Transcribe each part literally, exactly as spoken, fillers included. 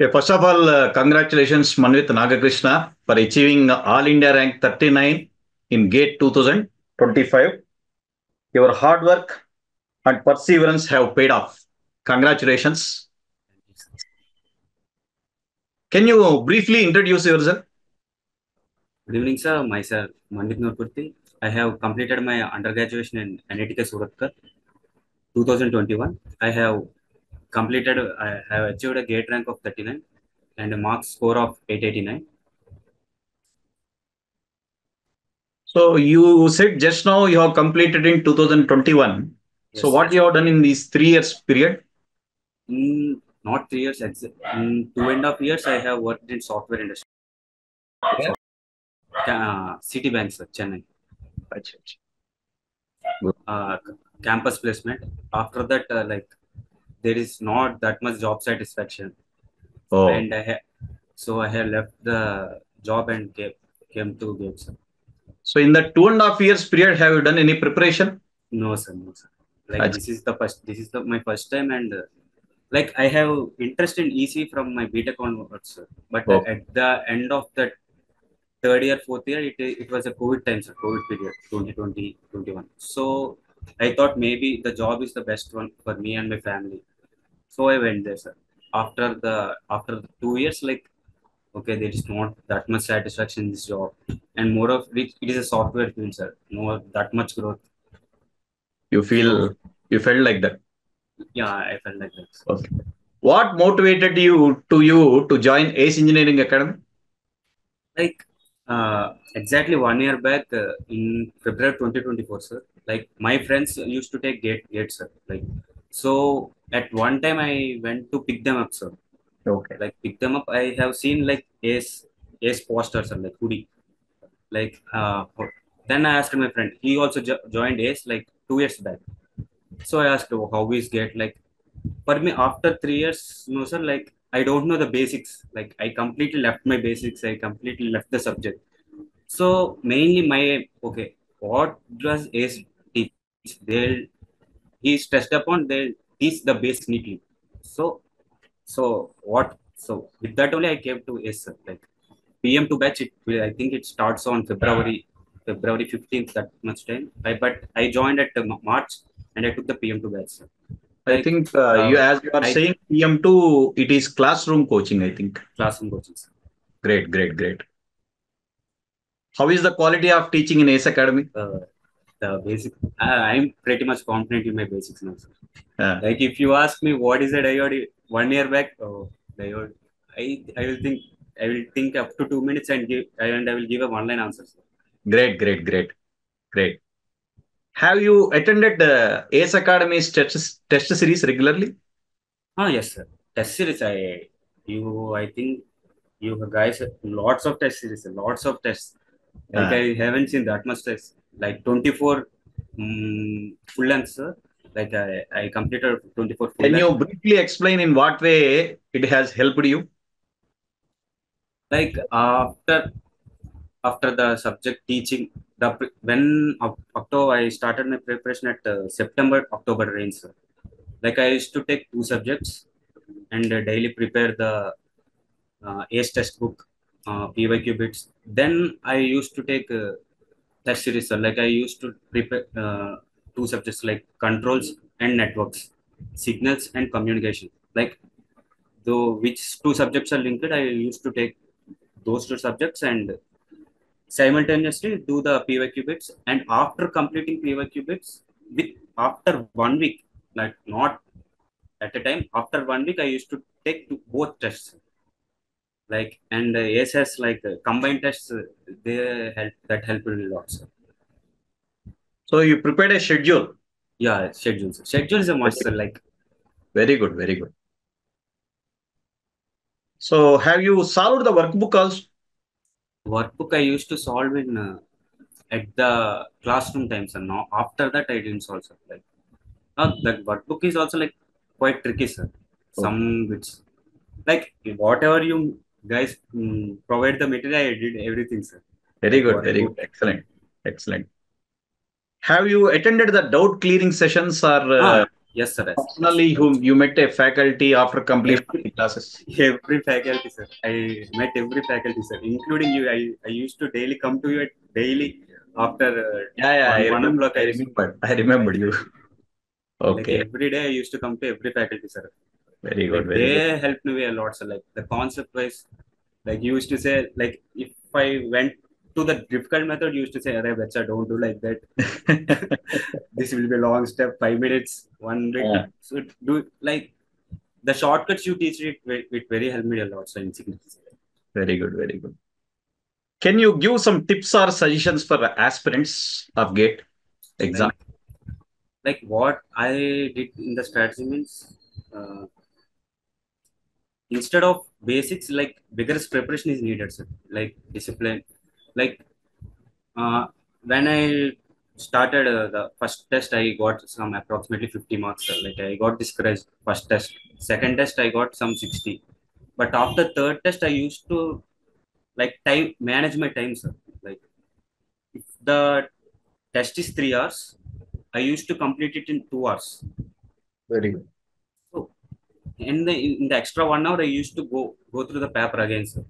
Yeah, first of all, uh, congratulations, Manvith Naga Krishna, for achieving All India Rank thirty-nine in GATE two thousand twenty-five. Your hard work and perseverance have paid off. Congratulations. Can you briefly introduce yourself? Good evening, sir. Myself, Manvith Naga. I have completed my undergraduate in Anitika Suratkar two thousand twenty-one. I have completed, I have achieved a GATE rank of thirty-nine and a mark score of eight eighty-nine. So you said just now you have completed in two thousand twenty-one. Yes. So what you have done in these three years period? Mm, not three years. In two and a half years, I have worked in software industry. Yeah. Uh, City banks, Chennai. Uh, campus placement. After that, uh, like, there is not that much job satisfaction. Oh. And I ha so I have left the job and came, came to GATE, sir. So in the two and a half years period, have you done any preparation? No, sir. No, sir. Like Achha. this is the first. This is the, my first time, and uh, like I have interest in E C from my B tech onwards, sir. But oh. at the end of that third year, fourth year, it it was a COVID time, sir. COVID period, twenty twenty, twenty-one. So I thought maybe the job is the best one for me and my family. So I went there, sir. After the after the two years, like, okay, there is not that much satisfaction in this job, and more of it, it is a software field, sir. No that much growth. You feel you felt like that. Yeah, I felt like that. Sir. Okay. What motivated you to you to join Ace Engineering Academy? Like, uh, exactly one year back, uh, in February twenty twenty-four, sir. Like, my friends used to take GATE, GATE, sir. Like. So at one time I went to pick them up, sir. Okay. Like pick them up. I have seen like Ace, Ace posters and like hoodie. Like uh, then I asked my friend. He also jo joined Ace like two years back. So I asked, oh, how is GATE? Like for me, after three years, no sir. Like I don't know the basics. Like I completely left my basics. I completely left the subject. So mainly my okay. What does Ace teach? They'll He stressed upon they teach the base neatly. So, so what? So with that only I came to Ace, sir. Like P M to batch, it I think it starts on February, February fifteenth. That much time. I, but I joined at uh, March and I took the P M to batch. Sir. Like, I think uh, uh, you, as you are I, saying, P M to it is classroom coaching. I think classroom coaching. Sir. Great, great, great. How is the quality of teaching in Ace Academy? Uh, The basic, uh, I'm pretty much confident in my basics now, sir. Yeah. Like if you ask me what is a diode one year back, oh, diode, I I will think I will think up to two minutes and give and I will give a one-line answer, sir. Great, great, great, great. Have you attended the Ace Academy's test test series regularly? Ah yes, sir. Test series, I you I think you guys lots of test series, lots of tests. Like yeah. I haven't seen that much tests. Like twenty-four um, full length, sir. Like I, I completed twenty-four full length. Can you briefly explain in what way it has helped you? Like after after the subject teaching, the when October I started my preparation at uh, September October range, sir. Like I used to take two subjects and uh, daily prepare the uh, ACE textbook, uh, P Y Q bits. Then I used to take. Uh, Test series, sir. Like I used to prepare uh, two subjects like controls and networks, signals and communication. Like though which two subjects are linked, I used to take those two subjects and simultaneously do the P Y Q bits. And after completing P Y Q bits, with after one week, like not at a time, after one week I used to take to both tests. Like and uh, A S S like uh, combined tests, uh, they help that helped a lot, sir. So you prepared a schedule. Yeah, schedule. Sir. Schedule is a must, sir. Like very good, very good. So have you solved the workbook also? Workbook I used to solve in uh, at the classroom time, sir. Now after that I didn't solve, sir. Like uh, that workbook is also like quite tricky, sir. Okay. Some bits like whatever you guys um, provide the material, I did everything, sir. Very good, very good. Excellent, excellent. Have you attended the doubt clearing sessions or uh, ah, Yes, sir. Personally, you, you met a faculty after completing classes. Every faculty, sir. I met every faculty, sir. Including you, I, I used to daily come to you at daily after. Uh, yeah, yeah. I remember, block, I remember. I remember you. Okay. Like every day I used to come to every faculty, sir. Very good. Like very they good. helped me a lot, sir. Like the concept wise, like you used to say, like if I went to the difficult method, you used to say, "Arey, bacha, don't do like that. This will be a long step, five minutes, one week." Yeah. So do like the shortcuts you teach it. It very helped me a lot. So insignificant. Very good, very good. Can you give some tips or suggestions for aspirants of GATE exam? Like, like what I did in the strategy means, uh, instead of basics, like vigorous preparation is needed, sir. Like discipline. Like uh, when I started uh, the first test, I got some approximately fifty marks. Sir. Like I got discouraged first test. Second test, I got some sixty. But after third test, I used to like time manage my time, sir. Like if the test is three hours, I used to complete it in two hours. Very good. So in the in the extra one hour, I used to go go through the paper again, sir.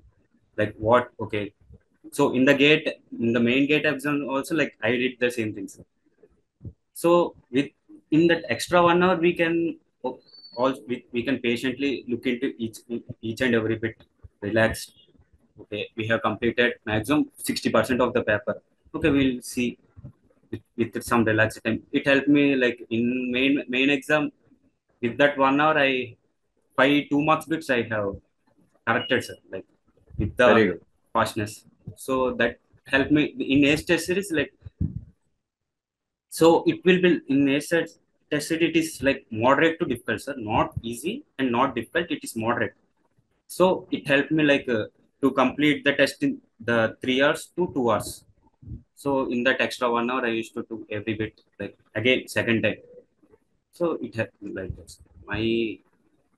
Like what? Okay. So in the GATE, in the main GATE exam also, like I did the same things. So with in that extra one hour, we can all we, we can patiently look into each each and every bit, relaxed. Okay, we have completed maximum sixty percent of the paper. Okay, we'll see with, with some relaxed time. It helped me like in main main exam. With that one hour, I by two marks bits I have corrected, sir. Like with the fastness. So that helped me in ACE test series. Like, so it will be in ACE test series, it is like moderate to difficult, sir. Not easy and not difficult, it is moderate. So it helped me like uh, to complete the test in the three hours to two hours. So in that extra one hour, I used to do every bit, like again, second time. So it happened like this. My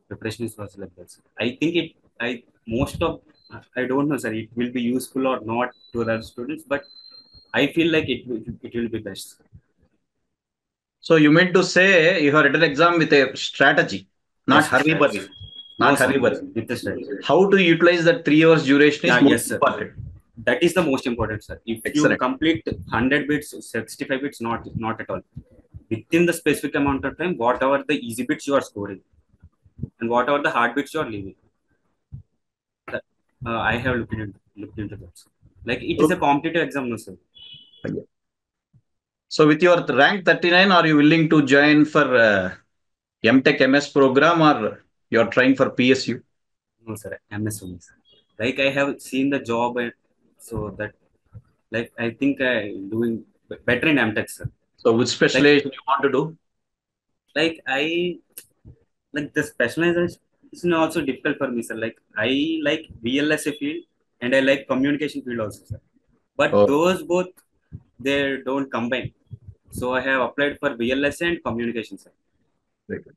preparation was like this. I think it, I most of I don't know, sir, it will be useful or not to the students, but I feel like it will, it will be best. So you meant to say you have written exam with a strategy, not yes, hurry burry, not no, hurry burry. With the strategy. How to utilize that three hours duration is yeah, most yes, important. That is the most important, sir. If Excellent. you complete one hundred bits, sixty-five bits, not, not at all. Within the specific amount of time, whatever the easy bits you are scoring and whatever the hard bits you are leaving. Uh, I have looked into, looked into that. Like it is a competitive exam, no, sir. Okay. So with your rank thirty-nine, are you willing to join for uh, M Tech M S program or you are trying for P S U? No, sir. M S only, sir. Like I have seen the job, and so that like I think I'm doing better in M Tech, sir. So which specialization like, you want to do? Like I like the specialization. It's also difficult for me, sir. Like I like V L S A field and I like communication field also, sir. But oh. those both, they don't combine. So I have applied for V L S A and communication, sir. Very good.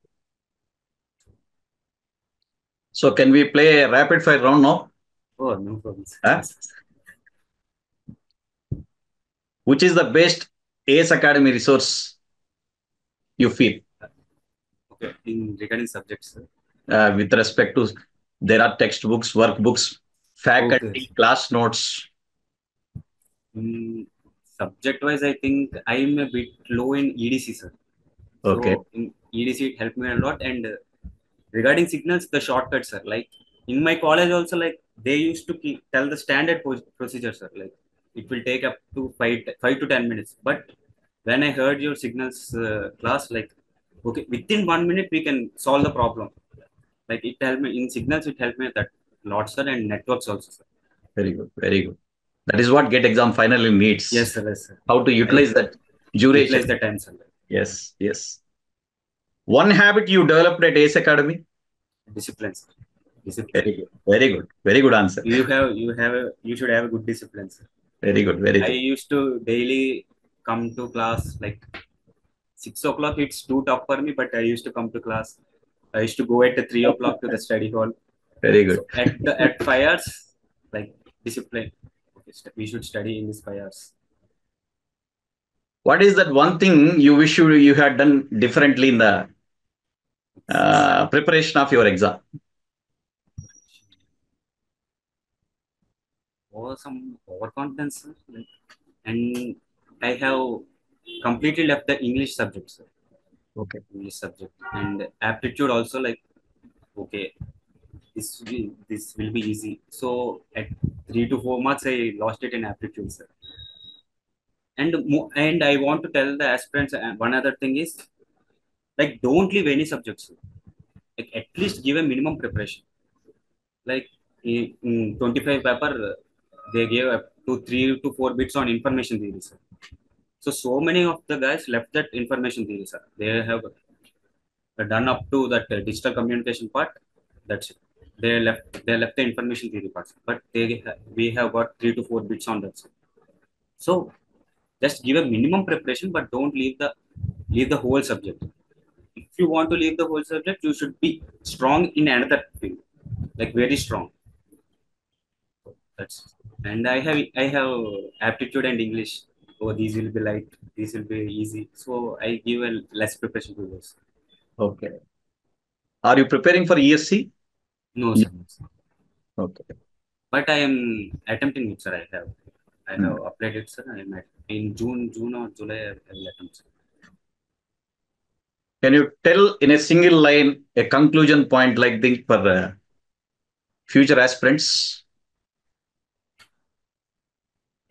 So can we play a rapid fire round now? Oh, no problem, sir. Huh? Which is the best ACE Academy resource you feel? Okay, in regarding subjects, sir. Uh, with respect to, there are textbooks, workbooks, faculty, okay. class notes. Mm, Subject-wise, I think I'm a bit low in E D C, sir. Okay. So in E D C, it helped me a lot. And uh, regarding signals, the shortcuts, sir. Like in my college also, like they used to keep, tell the standard procedure, sir. Like it will take up to five, five to ten minutes. But when I heard your signals uh, class, like okay, within one minute we can solve the problem. Like it helped me in signals, it helped me that lot, sir, and networks also, sir. Very good, very good. That is what GATE exam finally needs. Yes, sir. Yes, sir. How to utilize that duration. Utilize the time, sir. Yes, yes. One habit you developed at ACE Academy? Discipline, sir. Discipline. Very good, very good, very good answer. You have, you have, a, you should have a good discipline, sir. Very good, very good. I used to daily come to class like six o'clock. It's too tough for me, but I used to come to class. I used to go at the three o'clock to the study hall. Very good. So at the at five hours, like discipline. Okay, we should study in these five hours. What is that one thing you wish you, you had done differently in the uh, preparation of your exam? Oh, some overconfidence, sir. And I have completely left the English subject, sir. Okay. English subject and aptitude also, like, okay, this will, this will be easy. So at three to four months, I lost it in aptitude, sir. And, and I want to tell the aspirants, one other thing is, like, don't leave any subjects. Sir. Like, at least give a minimum preparation. Like, in twenty-five paper, they gave up to three to four bits on information theory, sir. So, so many of the guys left that information theory, sir. They have done up to that digital communication part. That's it. They left, they left the information theory part. But they, we have got three to four bits on that, sir. So, just give a minimum preparation, but don't leave the leave the whole subject. If you want to leave the whole subject, you should be strong in another field, like very strong. That's and I have I have aptitude and English. Oh, these will be light. These will be easy. So I give a less preparation to those. Okay. Are you preparing for E S E? No, sir. Okay. But I am attempting it, sir. I have. I have hmm. applied it, sir. I met in June, June or July. I will attempt, sir. Can you tell in a single line a conclusion point like this for uh, future aspirants?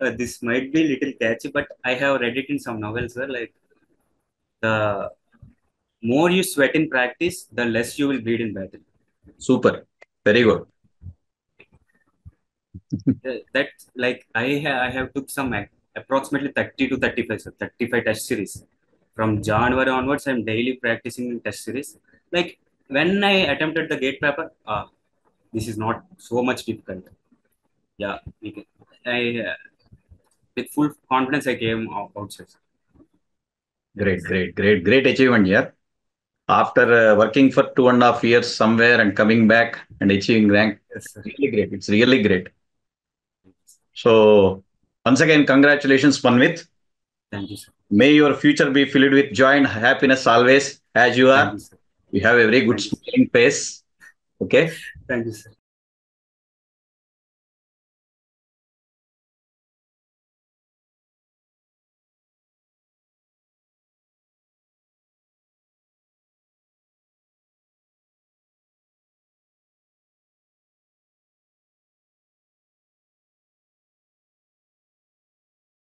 Uh, this might be a little catchy, but I have read it in some novels, sir. Like, the more you sweat in practice, the less you will bleed in battle. Super. Very good. That, like, I ha- I have took some approximately thirty to thirty-five, so thirty-five test series. From January onwards, I'm daily practicing in test series. Like, when I attempted the GATE paper, ah, this is not so much difficult. Yeah, we can, I uh, with full confidence I came outside. Great, great, great, great achievement here. After uh, working for two and a half years somewhere and coming back and achieving rank, it's really great. It's really great. So, once again, congratulations, Manvith. Thank you, sir. May your future be filled with joy and happiness always, as you are. Thank you, sir. You have a very good smiling face. Okay. Thank you, sir.